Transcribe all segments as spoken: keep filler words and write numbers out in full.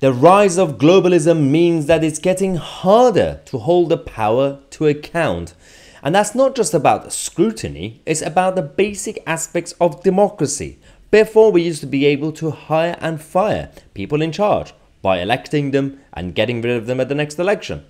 The rise of globalism means that it's getting harder to hold the power to account. And that's not just about scrutiny, it's about the basic aspects of democracy. Before, we used to be able to hire and fire people in charge by electing them and getting rid of them at the next election.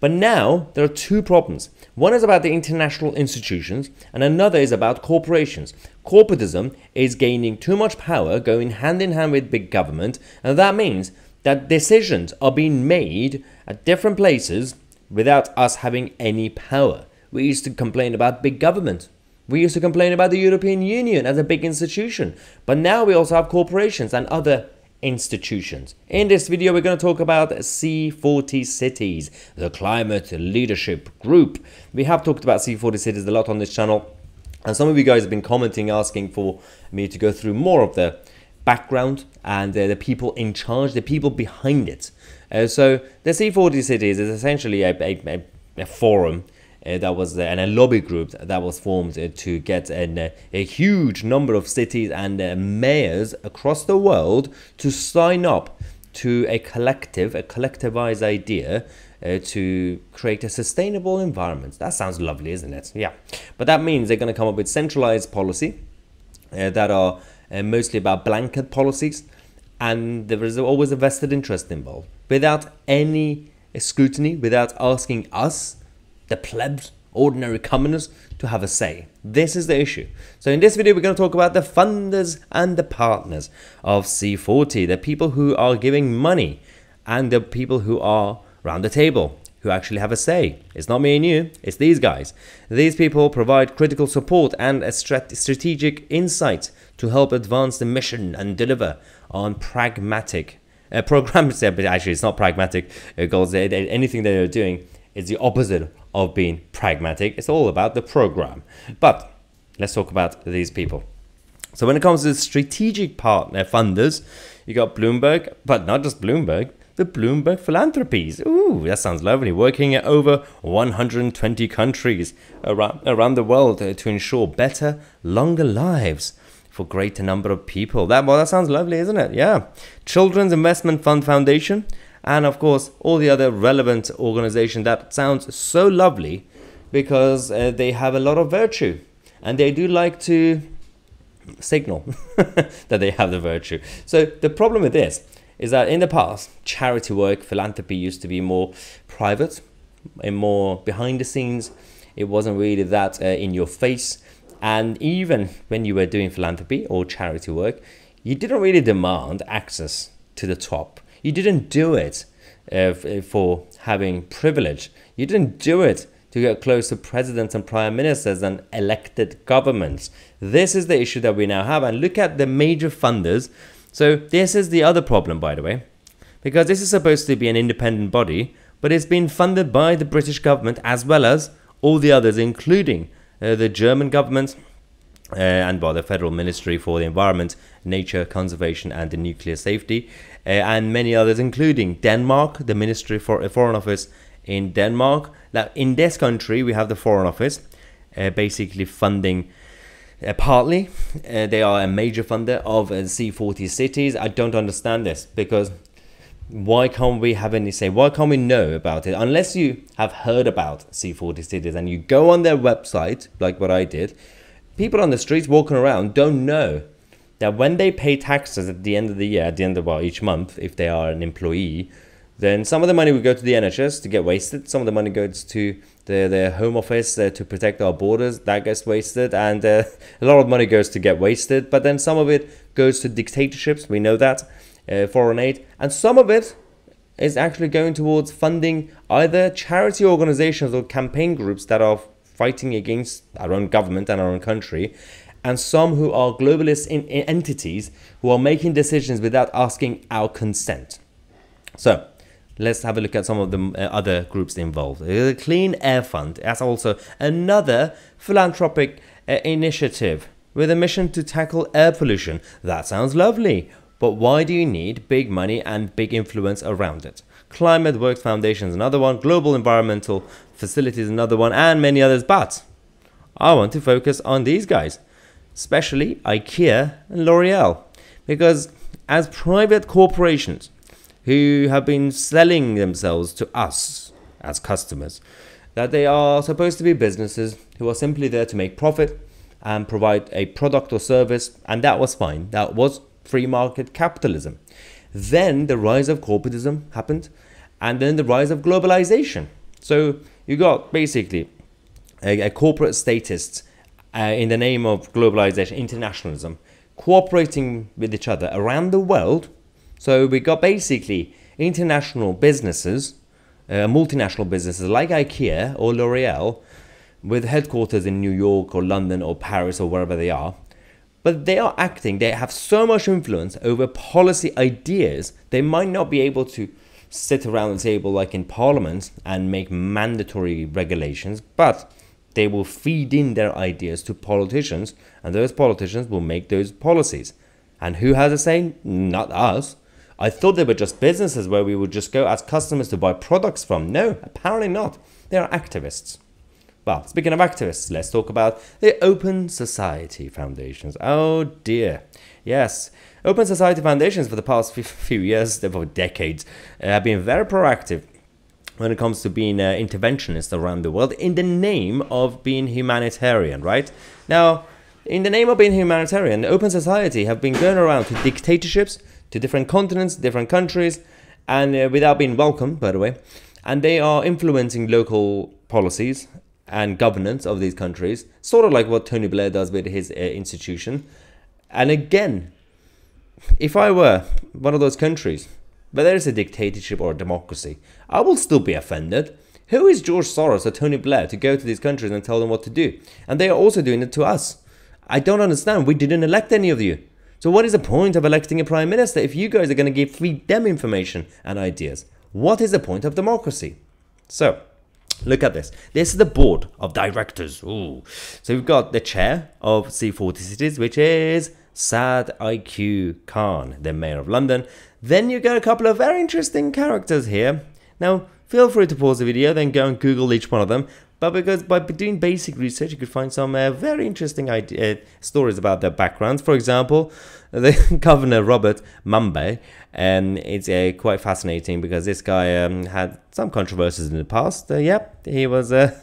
But now there are two problems. One is about the international institutions and another is about corporations. Corporatism is gaining too much power, going hand in hand with big government, and that means that decisions are being made at different places without us having any power. We used to complain about big government. We used to complain about the European Union as a big institution, but now we also have corporations and other institutions. In this video, we're going to talk about C forty Cities, the climate leadership group. We have talked about C forty Cities a lot on this channel, and some of you guys have been commenting, asking for me to go through more of the background and uh, the people in charge, the people behind it. Uh, so the C forty Cities is essentially a, a, a forum Uh, that was uh, and a lobby group that was formed uh, to get an, uh, a huge number of cities and uh, mayors across the world to sign up to a collective, a collectivized idea uh, to create a sustainable environment. That sounds lovely, isn't it? Yeah, but that means they're going to come up with centralized policy uh, that are uh, mostly about blanket policies, and there is always a vested interest involved without any uh, scrutiny, without asking us, the plebs, ordinary commoners, to have a say. This is the issue. So in this video, we're going to talk about the funders and the partners of C forty, the people who are giving money and the people who are around the table, who actually have a say. It's not me and you, it's these guys. These people provide critical support and a strat- strategic insight to help advance the mission and deliver on pragmatic uh, programs. Actually, it's not pragmatic goals. Anything that they're doing is the opposite of being pragmatic. It's all about the program. But let's talk about these people. So when it comes to strategic partner funders, you got Bloomberg, but not just Bloomberg, the Bloomberg Philanthropies. Ooh, that sounds lovely. Working at over one hundred twenty countries around, around the world to ensure better, longer lives for greater number of people. That, well, that sounds lovely, isn't it? Yeah. Children's Investment Fund Foundation, and of course all the other relevant organizations. That sounds so lovely because uh, they have a lot of virtue and they do like to signal that they have the virtue. So the problem with this is that in the past, charity work, philanthropy used to be more private and more behind the scenes. It wasn't really that uh, in your face. And even when you were doing philanthropy or charity work, you didn't really demand access to the top. You didn't do it uh, for having privilege. You didn't do it to get close to presidents and prime ministers and elected governments. This is the issue that we now have. And look at the major funders. So this is the other problem, by the way, because this is supposed to be an independent body, but it's been funded by the British government as well as all the others, including uh, the German government uh, and by the Federal Ministry for the Environment, Nature, Conservation and the Nuclear Safety. Uh, and many others, including Denmark, the Ministry for uh, Foreign Office in Denmark. Now, in this country, we have the Foreign Office uh, basically funding uh, partly. Uh, they are a major funder of uh, C forty Cities. I don't understand this, because why can't we have any say? Why can't we know about it? Unless you have heard about C forty Cities and you go on their website, like what I did, people on the streets walking around don't know that when they pay taxes at the end of the year, at the end of well, each month, if they are an employee, then some of the money will go to the N H S to get wasted. Some of the money goes to the, the Home Office uh, to protect our borders. That gets wasted. And uh, a lot of money goes to get wasted. But then some of it goes to dictatorships. We know that. Uh, foreign aid. And some of it is actually going towards funding either charity organizations or campaign groups that are fighting against our own government and our own country, and some who are globalist in, in entities who are making decisions without asking our consent. So let's have a look at some of the uh, other groups involved. The Clean Air Fund, that's also another philanthropic uh, initiative with a mission to tackle air pollution. That sounds lovely, but why do you need big money and big influence around it? Climate Works Foundation is another one, Global Environmental Facilities another one, and many others, but I want to focus on these guys, especially IKEA and L'Oreal, because as private corporations, who have been selling themselves to us as customers, that they are supposed to be businesses who are simply there to make profit and provide a product or service, and that was fine. That was free market capitalism. Then the rise of corporatism happened, and then the rise of globalization. So you got basically a, a corporate statist uh, in the name of globalization, internationalism, cooperating with each other around the world. So we got basically international businesses, uh, multinational businesses like IKEA or L'Oreal, with headquarters in New York or London or Paris or wherever they are. But they are acting, they have so much influence over policy ideas, they might not be able to sit around the table like in parliament and make mandatory regulations, but they will feed in their ideas to politicians, and those politicians will make those policies. And who has a say? Not us. I thought they were just businesses where we would just go as customers to buy products from. No, apparently not. They are activists. Well, speaking of activists, let's talk about the Open Society Foundations. Oh dear. Yes, Open Society Foundations for the past few years, for decades, uh, have been very proactive when it comes to being uh, interventionists around the world in the name of being humanitarian, right? Now, in the name of being humanitarian, the Open Society have been going around to dictatorships, to different continents, different countries, and uh, without being welcome, by the way, and they are influencing local policies and governance of these countries, sort of like what Tony Blair does with his uh, institution. And again, if I were one of those countries, whether there is a dictatorship or a democracy, I will still be offended. Who is George Soros or Tony Blair to go to these countries and tell them what to do? And they are also doing it to us. I don't understand. We didn't elect any of you. So what is the point of electing a prime minister if you guys are going to give feed them information and ideas? What is the point of democracy? So look at this. This is the board of directors. Ooh. So we've got the chair of C forty Cities, which is Sadiq Khan, the mayor of London. Then you get a couple of very interesting characters here. Now, feel free to pause the video, then go and Google each one of them. But because by doing basic research, you could find some uh, very interesting idea, uh, stories about their backgrounds. For example, the governor Robert Mumba, and um, it's uh, quite fascinating because this guy um, had some controversies in the past. Uh, yep, he was uh,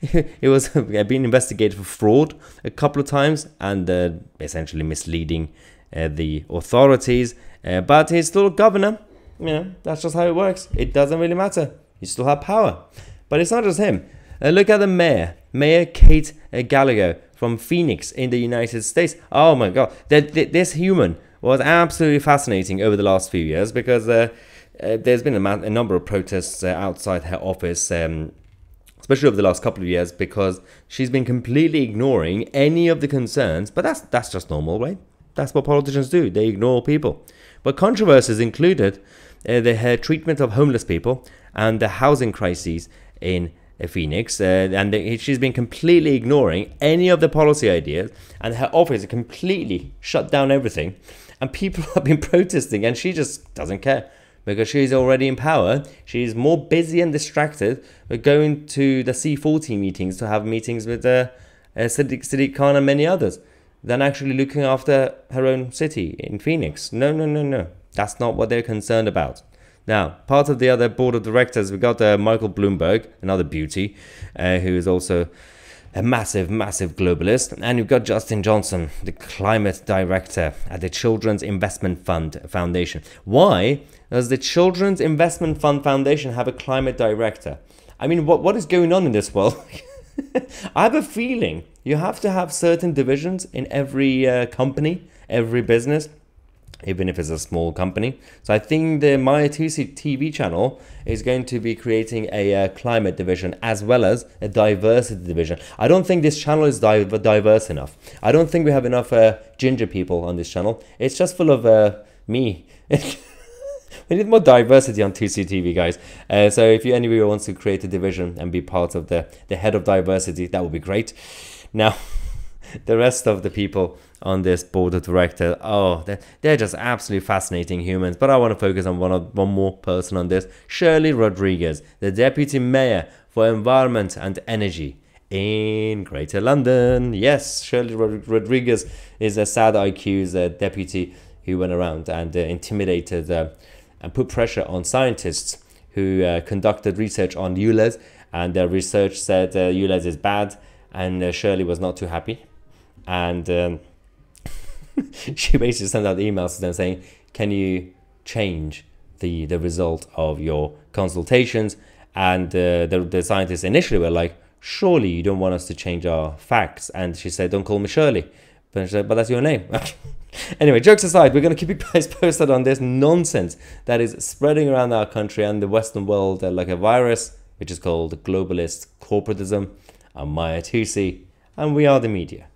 he was being investigated for fraud a couple of times and uh, essentially misleading uh, the authorities. Uh, but he's still a governor. You know, that's just how it works. It doesn't really matter. You still have power. But it's not just him. Uh, look at the mayor, Mayor Kate Gallego from Phoenix in the United States. Oh my God, th th this human was absolutely fascinating over the last few years because uh, uh, there's been a, a number of protests uh, outside her office, um, especially over the last couple of years, because she's been completely ignoring any of the concerns. But that's that's just normal, right? That's what politicians do. They ignore people. But controversies included uh, the her treatment of homeless people and the housing crises in Phoenix, uh, and the, she's been completely ignoring any of the policy ideas, and her office completely shut down everything, and people have been protesting, and she just doesn't care because she's already in power. She's more busy and distracted with going to the C forty meetings to have meetings with uh, uh, Sadiq, Sadiq Khan and many others than actually looking after her own city in Phoenix. No, no, no, no. That's not what they're concerned about. Now, part of the other board of directors, we've got uh, Michael Bloomberg, another beauty, uh, who is also a massive, massive globalist. And you've got Justin Johnson, the climate director at the Children's Investment Fund Foundation. Why does the Children's Investment Fund Foundation have a climate director? I mean, what what is going on in this world? I have a feeling you have to have certain divisions in every uh, company, every business, even if it's a small company. So I think the Mahyar Tousi T V channel is going to be creating a uh, climate division as well as a diversity division. I don't think this channel is di diverse enough. I don't think we have enough uh, ginger people on this channel. It's just full of uh, me. We need more diversity on T C T V, guys. Uh, so if you anyway wants to create a division and be part of the, the head of diversity, that would be great. Now, the rest of the people on this board of directors, oh, they're, they're just absolutely fascinating humans. But I want to focus on one, of, one more person on this. Shirley Rodriguez, the Deputy Mayor for Environment and Energy in Greater London. Yes, Shirley Rod Rodriguez is a Sadiq Khan's uh, deputy who went around and uh, intimidated uh, and put pressure on scientists who uh, conducted research on U L E Z, and their research said uh, U L E Z is bad, and uh, Shirley was not too happy, and um, she basically sent out emails to them saying, can you change the the result of your consultations? And uh, the, the scientists initially were like, surely you don't want us to change our facts. And she said, don't call me Shirley. But she said, but that's your name. Anyway, jokes aside, we're going to keep you guys posted on this nonsense that is spreading around our country and the Western world like a virus, which is called globalist corporatism. I'm Mahyar Tousi, and we are the media.